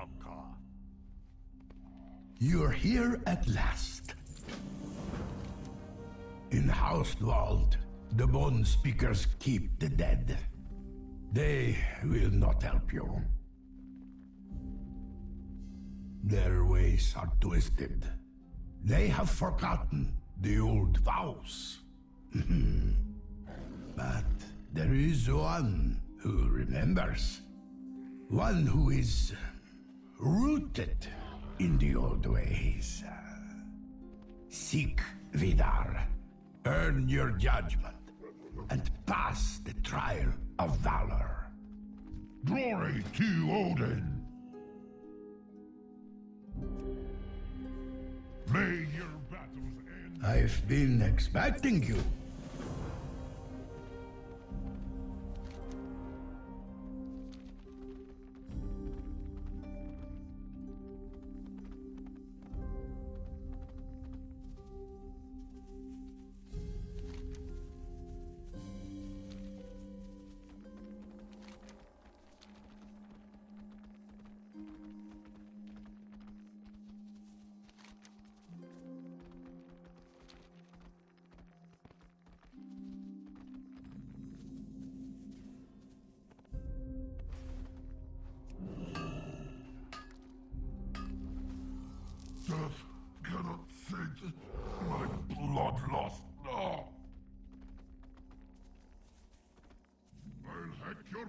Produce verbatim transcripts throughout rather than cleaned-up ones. Hrothgar. You're here at last. In Hauswald, the bone speakers keep the dead. They will not help you. Their ways are twisted. They have forgotten the old vows. But there is one who remembers. One who is rooted in the old ways. Seek Vidar. Earn your judgment. And pass the trial of valor. Glory to Odin! May your battles end. I've been expecting you.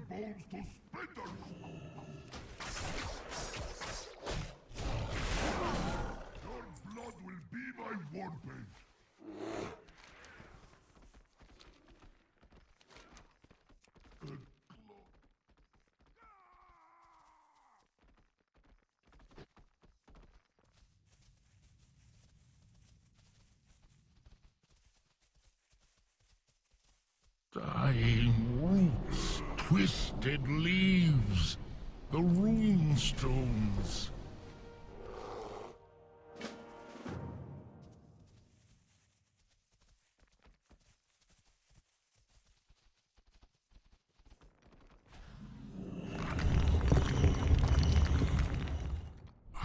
Bones to splinters! Your blood will be my war paint! Dying roots, twisted leaves, the runestones. I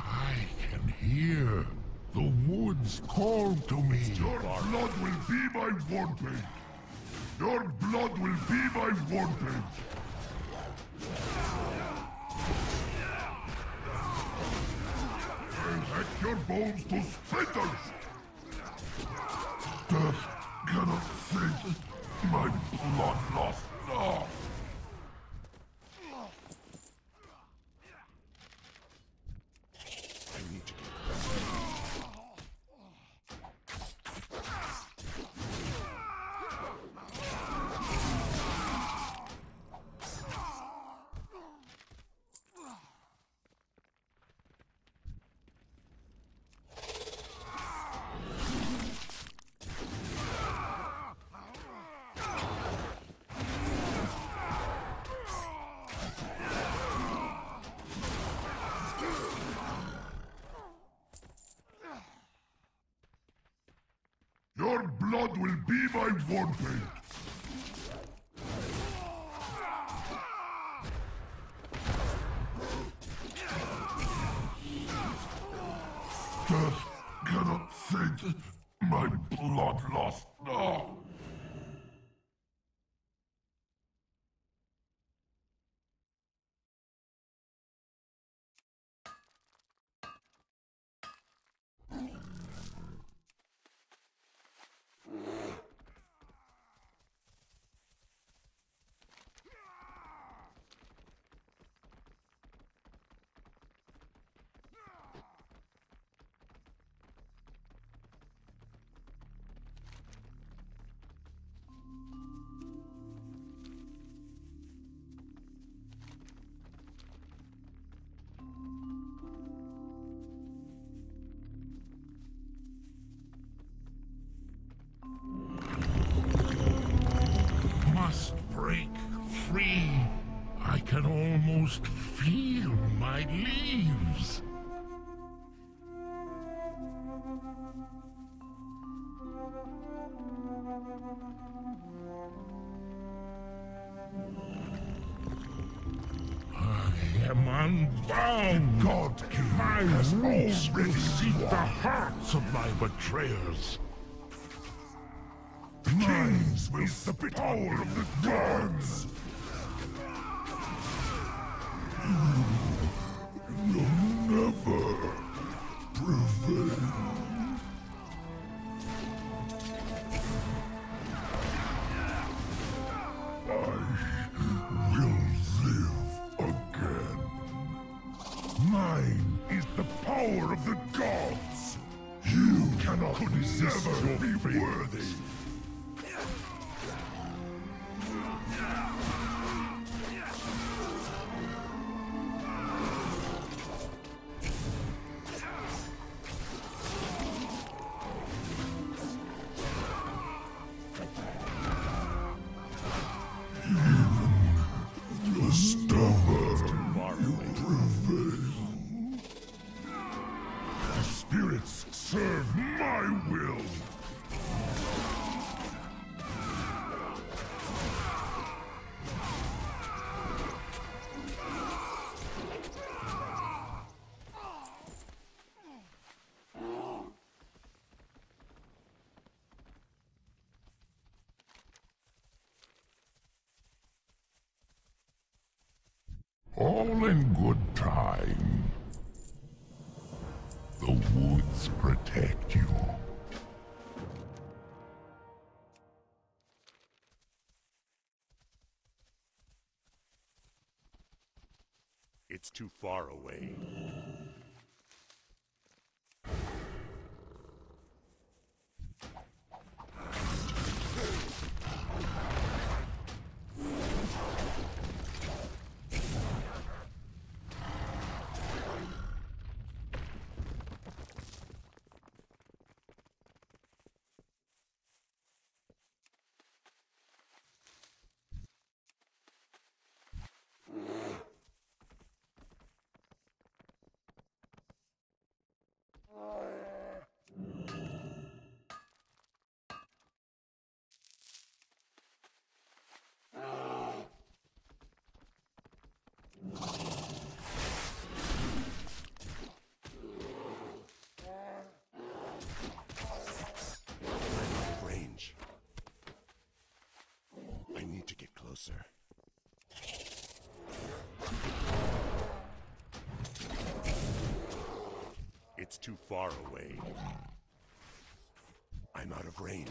can hear the woods call to me. Your blood will be my warpaint. Your blood will be my warpaint! I'll hack your bones to splinters! Death cannot save my bloodlust now! I need to get back. Your blood will be my warpaint! Death cannot save my bloodlust now! I can almost feel my leaves. I am Bound God my has already seek the hearts of my betrayers. The kings will spit all of the gods. You will never prevail. Mine is the power of the gods. You cannot resist your be worthy. All in good time. The woods protect you. It's too far away. Sir. It's too far away. I'm out of range.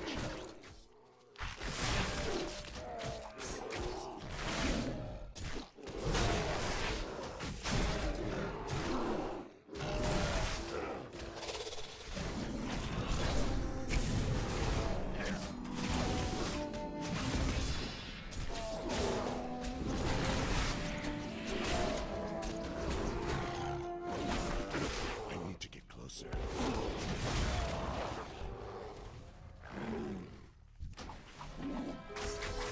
Let's go.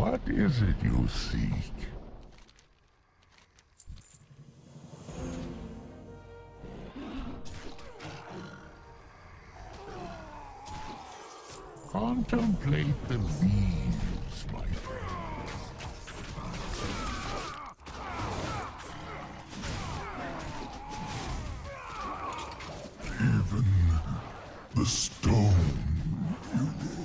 What is it you seek? Contemplate the leaves, my friend. Even the stone you lose.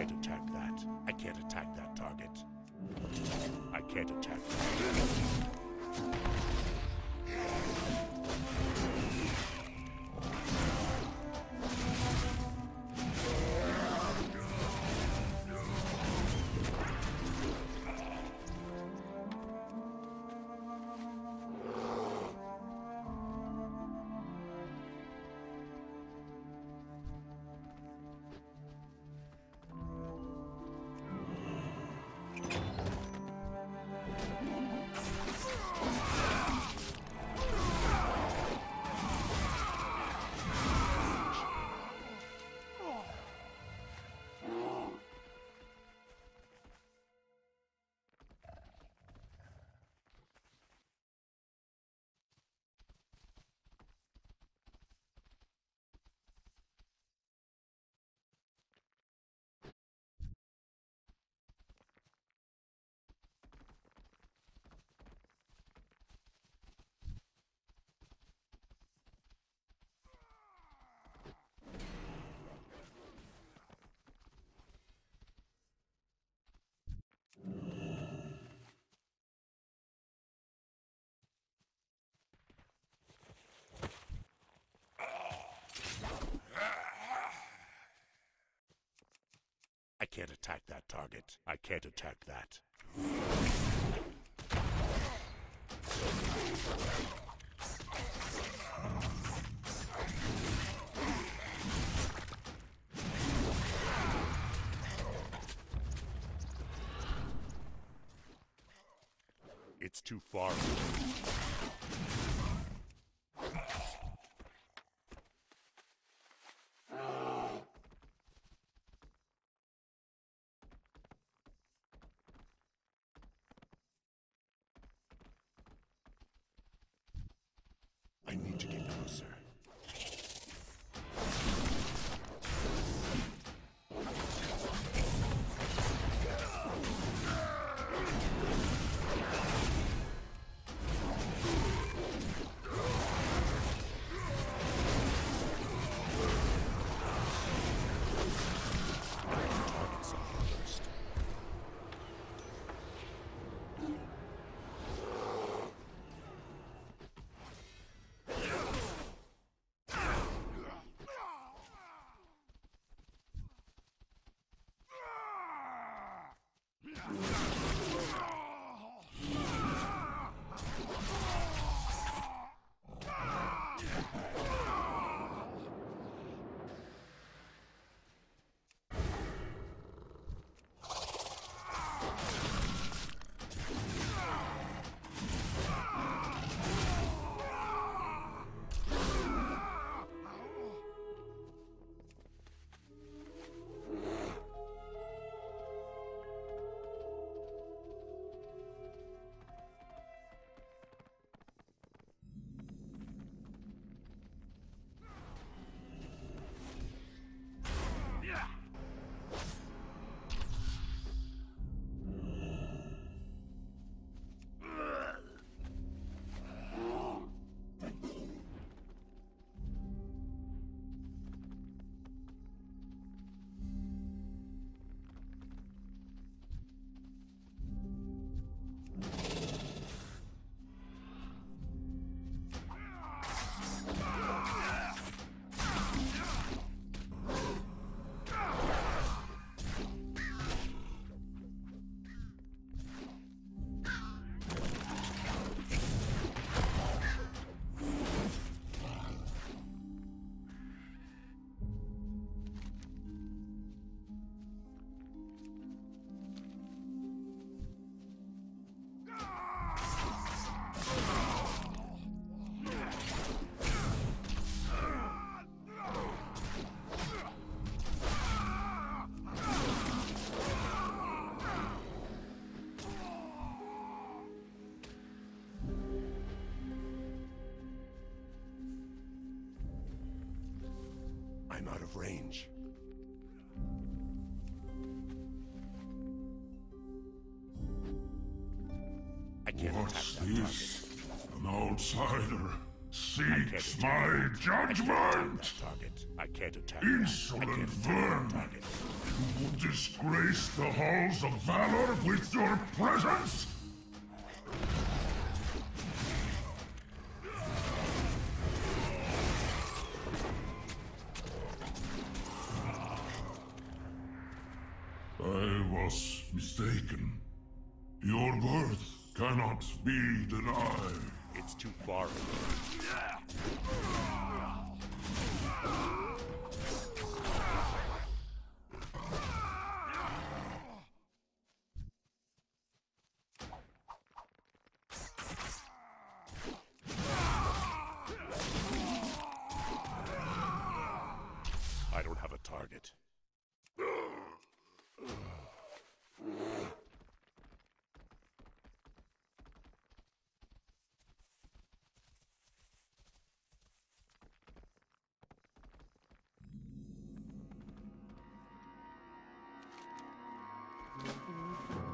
I can't attack that. I can't attack that target. I can't attack I can't attack that target. I can't attack that. It's too far away. I need to get closer. I'm out of range. I can't What's attack that this? Target. An outsider seeks my judgment! I can't attack Insolent vermin! You will disgrace the halls of valor with your presence? I was mistaken. Your birth cannot be denied. It's too far away. Thank you.